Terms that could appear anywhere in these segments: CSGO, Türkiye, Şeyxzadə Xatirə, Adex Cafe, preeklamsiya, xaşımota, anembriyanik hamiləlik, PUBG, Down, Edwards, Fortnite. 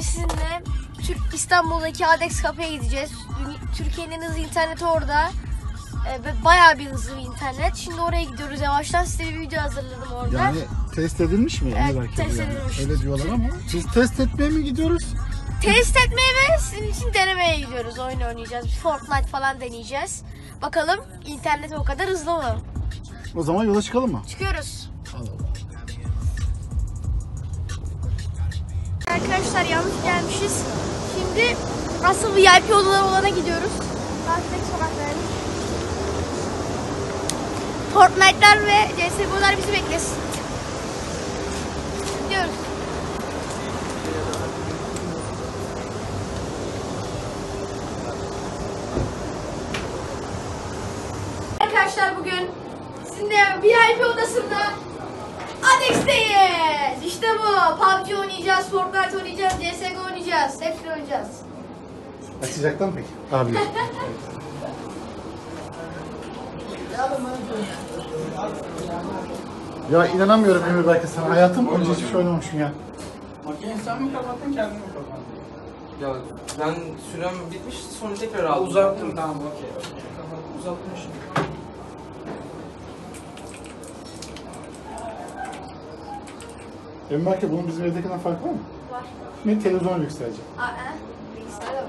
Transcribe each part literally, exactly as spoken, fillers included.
Bugün sizinle Türk İstanbul'daki Adex Cafe'ye gideceğiz. Türkiye'nin hızlı interneti orada. Ee, bayağı bir hızlı bir internet. Şimdi oraya gidiyoruz yavaştan. Size bir video hazırladım orada. Yani test edilmiş mi? Evet, evet test yani. edilmiş. Öyle diyorlar ama. Biz test etmeye mi gidiyoruz? Test etmeye ve sizin için denemeye gidiyoruz. Oyun oynayacağız. Fortnite falan deneyeceğiz. Bakalım internet o kadar hızlı mı? O zaman yola çıkalım mı? Çıkıyoruz. Alalım. Arkadaşlar yanlış gelmişiz. Şimdi asıl V I P odalar olana gidiyoruz. Karşıdaki sokaklarımız. Fortnite'lar ve C S G O'lar bizi beklesin. Gidiyoruz. Arkadaşlar bugün sizin de V I P odasında Adex'teyiz. İşte bu. P U B G oynayacağız, Fortnite oynayacağız, C S G O oynayacağız. Hepsini oynayacağız. Açacaklar mı peki? Abi. Ya inanamıyorum Emir Berk'e sana. Hayatım önce hiç oynamamışım ya. Makineyi sen mi kapattın, kendini mi kapattın? Ya ben sürem bitmiş, sonra tekrar aldım. Uzattım. Tamam, okey. Uzattım şimdi. Emir Berk'e bunun bizim evdekinden farkı var mı? Var. Ne televizyon yükselecek? Aa, bilgisayar da var.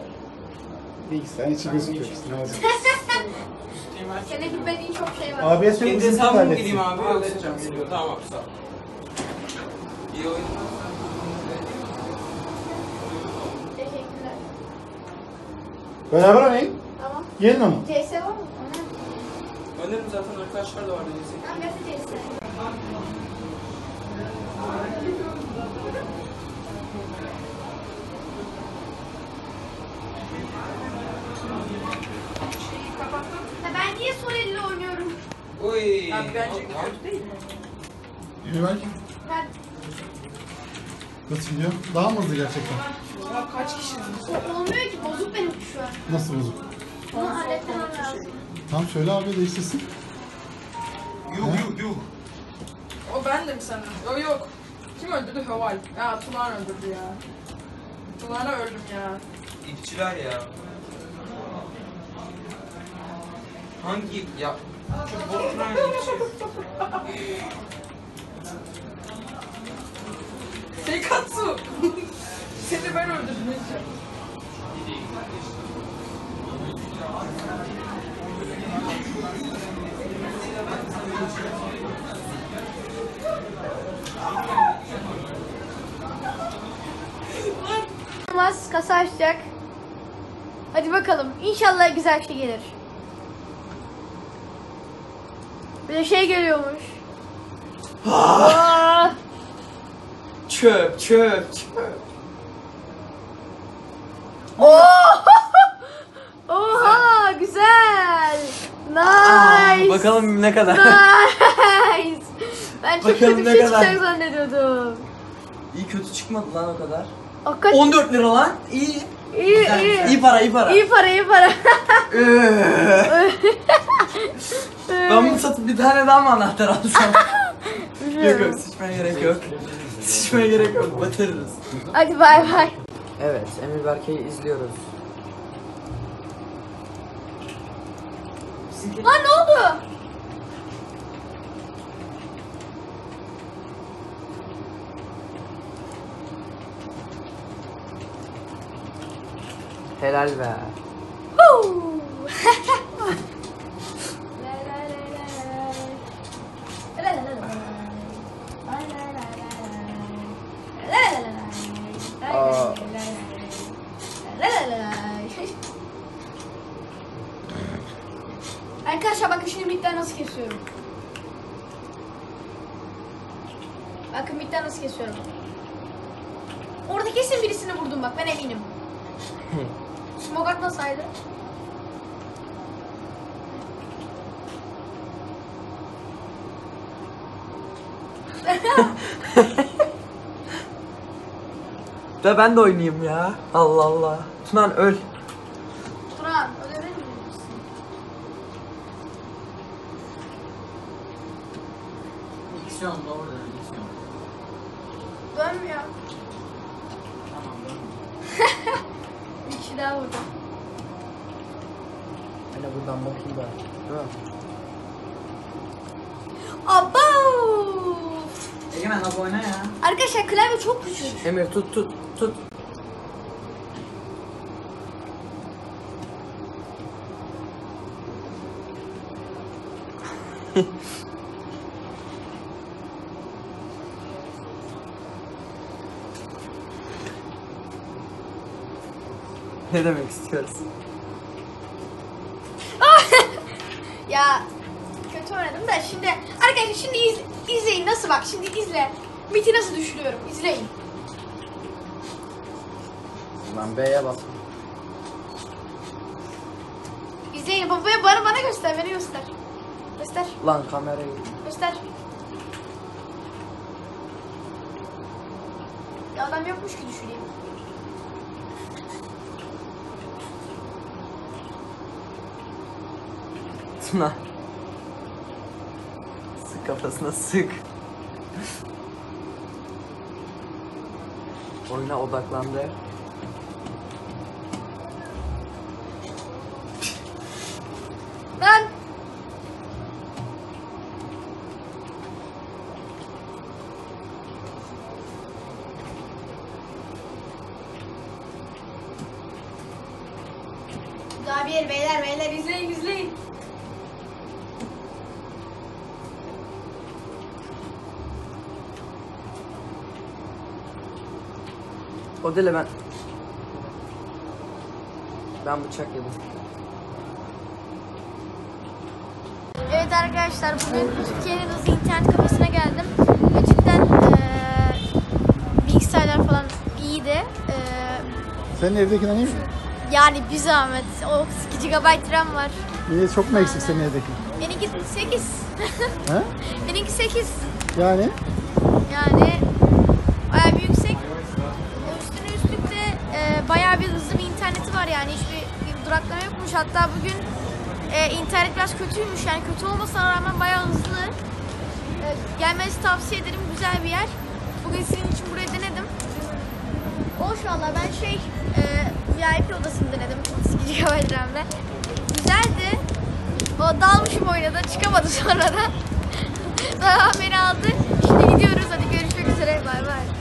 Bilgisayar içi gözüküyor. Seni bilmediğin çok şey var. Abi sen bizim hesabımı bileyim abi. Halledeceğim. Tamam abi, sağ ol. İyi oyunlar. Teşekkürler. Beraber oynayın. Tamam. Gelin ama. C S var mı? Önerim zaten arkadaşlar da vardı. Tamam, nasıl C S? Ben niye Sorelli'yle oynuyorum? Uy. Abi bence kötü değil mi? Yürü bak. Ben. Nasıl gidiyor? Daha mı hızlı gerçekten? Ya kaç kişiyiz? Olmuyor ki, bozuk benim şu an. Nasıl bozuk? Onu halletmem lazım. Tamam söyle abi, değiştirsin. Yuh yuh yuh. O bendim sanırım. Yok yok. Kim öldürdü? Haval. Ya Tulan öldürdü ya. Tulan'a öldüm ya. İpçiler ya. Hangi ya? Şu botuna geçiyor. Sekatsu! Seni ben öldürdüm. Olmaz, kasa açacak. Hadi bakalım. İnşallah güzel şey gelir. Bir de şey geliyormuş. Ah! Çöp, çöp, çöp. Oh! Oha, güzel. Nice. Aa, bakalım ne kadar. Nice. Ben çok bakalım kötü bir şey çıkacak zannediyordum. İyi kötü çıkmadı lan o kadar. O kaç... on dört lira lan. İyi. İyi, güzel, iyi. İyi para, iyi para. İyi para, iyi para. Ben bunu satıp bir tane daha mı anahtar alsam? Yok yok, sıçmaya gerek yok. Sıçmaya gerek yok, batırırız. Hadi bay bay. Evet, Emir Berke'yi izliyoruz. Lan ne oldu? Helal be. Arkadaşlar bakın şimdi midden nasıl kesiyorum. Bakın midden nasıl kesiyorum. Orada kesin birisini vurdum bak, ben eminim. Smog atmasaydı. Da ben de oynayayım ya. Allah Allah. Turan öl. Turan ölebilir misin? Diksiyon doğru, diksiyon. Dönmüyor. Tamam, dönmüyor. daha vurdum. Hele buradan bakayım da. Ha. Aba! Egemen abone ya. Arkadaşlar klavye çok küçük. Emir tut tut tut. Ne demek istiyorsun? Ya kötü oynadım da şimdi arkadaşlar şimdi iz, izleyin nasıl bak şimdi izle. Miti nasıl düşürüyorum izleyin. Lan B'ye bas. İzleyin babaya bana bana göster beni göster. Göster. Lan kamerayı. Göster. Ya adam yokmuş ki düşüreyim. Tuna. Sık kafasına sık. Oyuna odaklandı. Lan. Daha bir yer beyler beyler izleyin izleyin. O değil ben. Ben bıçak yedim. Evet arkadaşlar bugün Türkiye'nin hızlı internet kafesine geldim. Cidden ee, bilgisayarlar falan iyiydi. E, Senin evdekinden iyi mi? Yani bir zahmet. O iki gigabayt RAM var. Niye çok mu eksik senin evdeki? Benimki sekiz. He? Benimki sekiz. Yani? Yani bayağı bir yüksek. Üstüne üstlük de e, bayağı bir hızlı bir interneti var yani. Hiçbir bir duraklama yokmuş. Hatta bugün e, internet biraz kötüymüş. Yani kötü olmasına rağmen bayağı hızlı. E, gelmenizi tavsiye ederim. Güzel bir yer. Bugün sizin için buraya denedim. Hoş valla ben şey... E, V I P odasını denedim otuz iki gigabayt RAM'de. Güzeldi. O dalmışım oynadı. Çıkamadı sonra da. Daha beni aldı. Şimdi gidiyoruz. Hadi görüşmek üzere. Bay bay.